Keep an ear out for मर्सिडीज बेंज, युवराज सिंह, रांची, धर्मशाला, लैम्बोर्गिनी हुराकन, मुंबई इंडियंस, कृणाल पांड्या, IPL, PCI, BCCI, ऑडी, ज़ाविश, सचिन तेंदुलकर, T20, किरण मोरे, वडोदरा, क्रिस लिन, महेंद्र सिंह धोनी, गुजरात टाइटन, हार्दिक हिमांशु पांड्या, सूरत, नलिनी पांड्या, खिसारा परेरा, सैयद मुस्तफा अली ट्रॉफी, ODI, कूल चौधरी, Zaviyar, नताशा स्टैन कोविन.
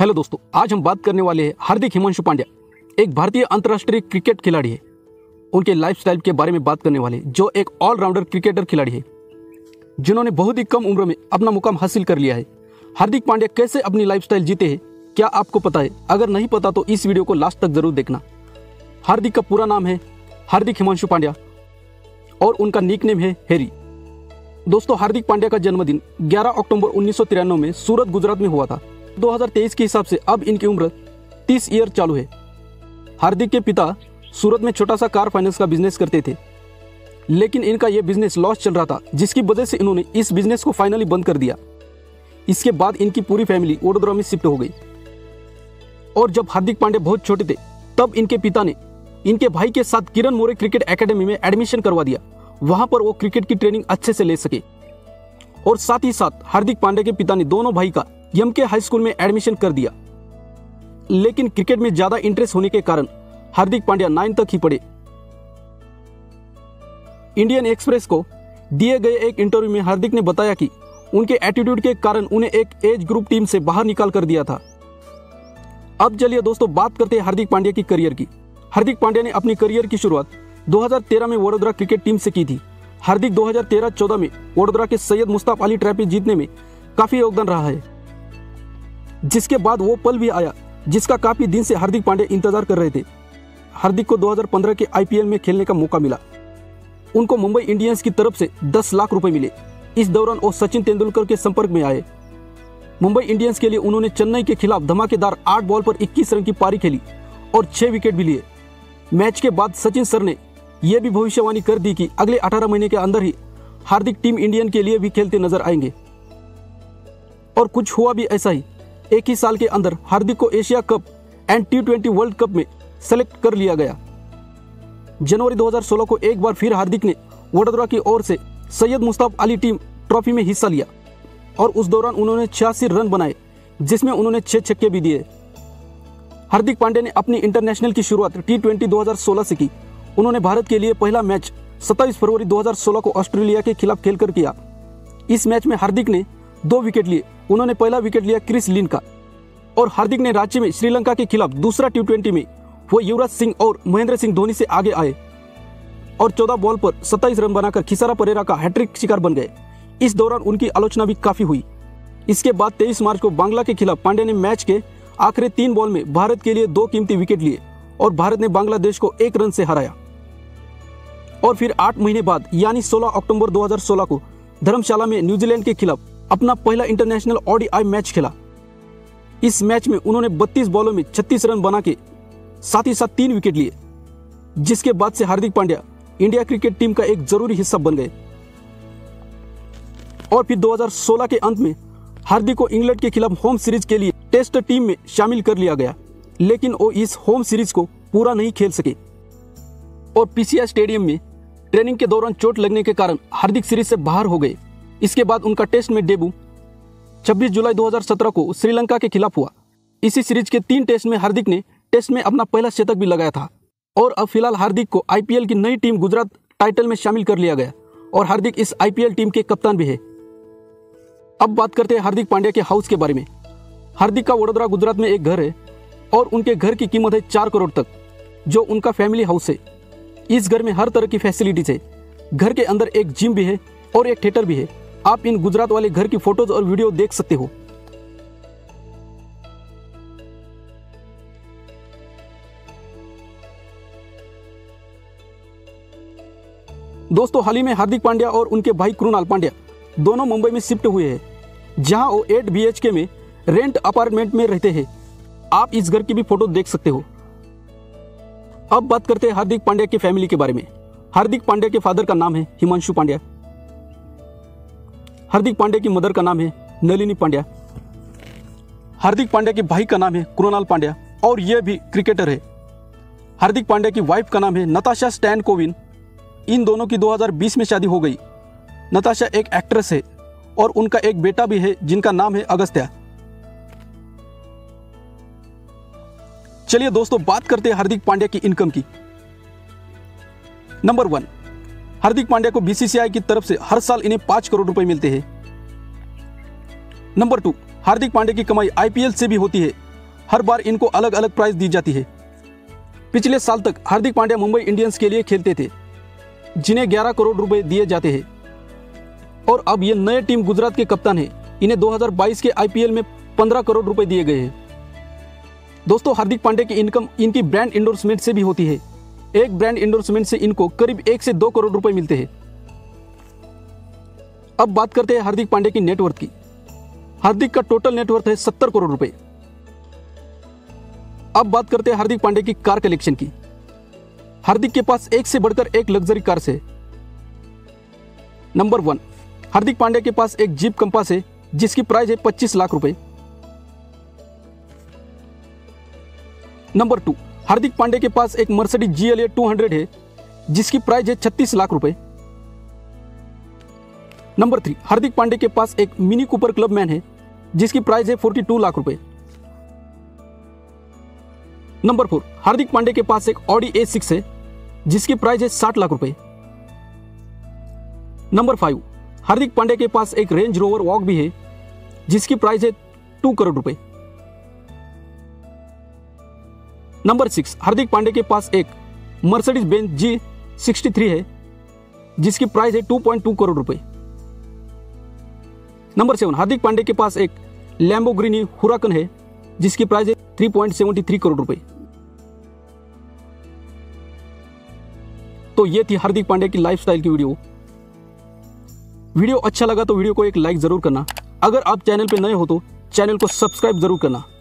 Hello दोस्तों, आज हम बात करने वाले हैं हार्दिक हिमांशु पांड्या, एक भारतीय अंतर्राष्ट्रीय क्रिकेट खिलाड़ी है। उनके लाइफस्टाइल के बारे में बात करने वाले हैं, जो एक ऑलराउंडर क्रिकेटर खिलाड़ी है जिन्होंने बहुत ही कम उम्र में अपना मुकाम हासिल कर लिया है। हार्दिक पांड्या कैसे अपनी लाइफस्टाइल जीते हैं, क्या आपको पता है? अगर नहीं पता तो इस वीडियो को लास्ट तक जरूर देखना। हार्दिक का पूरा नाम है हार्दिक हिमांशु पांड्या और उनका निकनेम है हैरी। दोस्तों, हार्दिक पांड्या का जन्मदिन 11 अक्टूबर 1993 में सूरत, गुजरात में हुआ था। 2023 के हिसाब से अब इनकी उम्र 30 ईयर चालू है। हार्दिक के पिता सूरत में छोटा सा कार फाइनेंस का बिजनेस करते थे, लेकिन इनका यह बिजनेस लॉस चल रहा था, जिसकी वजह से इन्होंने इस बिजनेस को फाइनली बंद कर दिया। इसके बाद इनकी पूरी फैमिली वडोदरा में शिफ्ट हो गई। और जब हार्दिक पांड्या बहुत छोटे थे, तब इनके पिता ने इनके भाई के साथ किरण मोरे क्रिकेट एकेडमी में एडमिशन करवा दिया। वहां पर वो क्रिकेट की ट्रेनिंग अच्छे से ले सके। और साथ ही साथ हार्दिक पांड्या के पिता ने दोनों भाई का एमके हाई स्कूल में एडमिशन कर दिया। लेकिन क्रिकेट में ज्यादा इंटरेस्ट होने के कारण हार्दिक पांड्या 9 तक ही पढ़े। इंडियन एक्सप्रेस को दिए गए एक इंटरव्यू में हार्दिक ने बताया कि उनके एटीट्यूड के कारण उन्हें एक एज ग्रुप टीम से बाहर निकाल कर दिया था। अब चलिए दोस्तों, बात करते हैं हार्दिक पांड्या की करियर की। हार्दिक पांड्या ने अपनी करियर की शुरुआत 2013 में वडोदरा क्रिकेट टीम से की थी। हार्दिक 2013-14 में वडोदरा के सैयद मुस्तफा अली ट्रॉफी जीतने में काफी योगदान रहा है, जिसके बाद वो पल भी आया जिसका काफी दिन से हार्दिक पांड्या इंतजार कर रहे थे। हार्दिक को 2015 के आईपीएल में खेलने का मौका मिला। उनको मुंबई इंडियंस की तरफ से 10 लाख रुपए मिले। इस दौरान वो सचिन तेंदुलकर के संपर्क में आए। मुंबई इंडियंस के लिए उन्होंने चेन्नई के खिलाफ धमाकेदार 8 बॉल पर 21 रन की पारी खेली और 6 विकेट भी लिए। मैच के बाद सचिन सर ने यह भी भविष्यवाणी कर दी कि अगले 18 महीने के अंदर ही हार्दिक टीम इंडियन के लिए भी खेलते नजर आएंगे। और कुछ हुआ भी ऐसा ही। एक ही साल के अंदर हार्दिक को Asia cup and T20 world cup में सेलेक्ट कर लिया गया। जनवरी 2016 को एक बार फिर हार्दिक ने वडोदरा की ओर से सैयद मुस्तफा अली टीम ट्रॉफी में हिस्सा लिया और उस दौरान उन्होंने 86 रन बनाए, जिसमें उन्होंने 6 छक्के भी दिए। हार्दिक पांड्या ने अपनी इंटरनेशनल की शुरुआत T20 2016 से की। उन्होंने भारत के लिए पहला मैच 27 फरवरी 2016 को ऑस्ट्रेलिया के खिलाफ खेलकर किया। इस मैच में हार्दिक ने 2 विकेट लिए। उन्होंने पहला विकेट लिया क्रिस लिन का। और हार्दिक ने रांची में श्रीलंका के खिलाफ दूसरा T20 में वो युवराज सिंह और महेंद्र सिंह धोनी से आगे आए और 14 बॉल पर 27 रन बनाकर खिसारा परेरा का हैट्रिक शिकार बन गए। इस दौरान उनकी आलोचना भी काफी हुई। इसके बाद 23 मार्च को बांग्ला के खिलाफ पांड्या ने मैच के आखिरी 3 बॉल में भारत के लिए 2 कीमती विकेट लिए और भारत ने बांग्लादेश को 1 रन से हराया। और फिर 8 महीने बाद यानी 16 अक्टूबर 2016 को धर्मशाला में न्यूजीलैंड के खिलाफ अपना पहला इंटरनेशनल ODI मैच खेला। इस मैच में उन्होंने 32 बॉलों में 36 रन बना के साथ ही साथ 3 विकेट लिए, जिसके बाद से Hardik Pandya India cricket team का एक जरूरी हिस्सा बन गए। और फिर 2016 के अंत में हार्दिक को इंग्लैंड के खिलाफ होम सीरीज के लिए टेस्ट टीम में शामिल कर लिया गया, लेकिन वो इस होम सीरीज को पूरा नहीं खेल सके। और PCI स्टेडियम में ट्रेनिंग के दौरान चोट लगने के कारण हार्दिक सीरीज से बाहर हो गए। इसके बाद उनका टेस्ट में डेब्यू 26 जुलाई 2017 को श्रीलंका के खिलाफ हुआ। इसी सीरीज के 3 टेस्ट में हार्दिक ने टेस्ट में अपना पहला शतक भी लगाया था। और अब फिलहाल हार्दिक को IPL की नई टीम गुजरात टाइटन में शामिल कर लिया गया और हार्दिक इस IPL टीम के कप्तान भी है। अब बात करते हैं हार्दिक पांड्या के हाउस के बारे में। हार्दिक का वडोदरा, गुजरात में एक घर है और उनके घर की कीमत है 4 करोड़ तक, जो उनका फैमिली हाउस है। इस घर में हर तरह की फैसिलिटीज है। घर के अंदर एक जिम भी है और एक थिएटर भी है। आप इन गुजरात वाले घर की फोटोज और वीडियो देख सकते हो। दोस्तों, हाल ही में हार्दिक पांड्या और उनके भाई कृणाल पांड्या दोनों मुंबई में शिफ्ट हुए हैं, जहां वो 8 BHK में रेंट अपार्टमेंट में रहते हैं। आप इस घर की भी फोटो देख सकते हो। अब बात करते हैं हार्दिक पांड्या की फैमिली के बारे में। हार्दिक पांड्या के फादर का नाम है हिमांशु पांड्या। हार्दिक पांड्या की मदर का नाम है नलिनी पांड्या। हार्दिक पांड्या के भाई का नाम है कृणाल पांड्या और यह भी क्रिकेटर है। हार्दिक पांड्या की वाइफ का नाम है नताशा स्टैन कोविन। इन दोनों की 2020 में शादी हो गई। नताशा एक एक्ट्रेस है और उनका एक बेटा भी है जिनका नाम है अगस्त्या। चलिए दोस्तों, बात करते हैं हार्दिक पांड्या की इनकम की। नंबर 1, हार्दिक पांड्या को BCCI की तरफ से हर साल इन्हें 5 करोड़ रुपए मिलते हैं। नंबर 2, हार्दिक पांड्या की कमाई IPL से भी होती है, हर बार इनको अलग अलग प्राइज दी जाती है। पिछले साल तक हार्दिक पांड्या मुंबई इंडियंस के लिए खेलते थे, जिन्हें 11 करोड़ रुपए दिए जाते हैं, और अब ये नए टीम गुजरात के कप्तान हैं। इन्हें 2022 के आईपीएल में 15 करोड़ रुपए दिए गए हैं। दोस्तों, हार्दिक पांड्या की इनकम इनकी ब्रांड इंडोर्समेंट से भी होती है। एक ब्रांड इंडोर्समेंट से इनको करीब 1 से 2 करोड़ रुपए मिलते हैं। अब बात करते हैं हार्दिक पांड्या की नेटवर्थ की। हार्दिक का टोटल नेटवर्थ है 70 करोड़ रुपए। अब बात करते हैं हार्दिक पांड्या की कार कलेक्शन की। हार्दिक के पास एक से बढ़कर एक लग्जरी कार्स है। नंबर 1, हार्दिक पांड्या के पास एक जीप कंपास है, जिसकी प्राइस है 25 लाख रुपए। नंबर 2, हार्दिक पांड्या के पास एक मर्सिडीज GLA 200 है, जिसकी प्राइस है 36 लाख रुपए। नंबर 3, हार्दिक पांड्या के पास एक मिनी कूपर क्लबमैन है, जिसकी प्राइस है 42 लाख रुपए। नंबर 4, हार्दिक पांड्या के पास एक ऑडी A6 है, जिसकी प्राइस है 60 लाख रुपए। नंबर 5, हार्दिक पांड्या के पास एक रेंज रोवर वॉक भी है, जिसकी प्राइस है 2 करोड़ रुपए। नंबर 6, हार्दिक पांड्या के पास एक मर्सिडीज बेंज G63 है, जिसकी प्राइस है 2.2 करोड़ रुपए। नंबर 7, हार्दिक पांड्या के पास एक लैम्बोर्गिनी हुराकन है, जिसकी प्राइस है 3.73 करोड़ रुपए। तो ये थी हार्दिक पांड्या की लाइफस्टाइल की वीडियो अच्छा लगा तो वीडियो को एक लाइक जरूर करना। अगर आप चैनल पे नए हो तो चैनल को सब्सक्राइब जरूर करना।